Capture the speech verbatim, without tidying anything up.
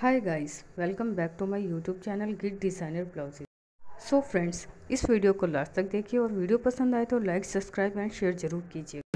Hi guys, welcome back to my YouTube channel Git designer blouses. So friends, इस video को last तक देखिए और वीडियो पसंद आए तो लाइक, सब्सक्राइब एंड शेयर ज़रूर कीजिए।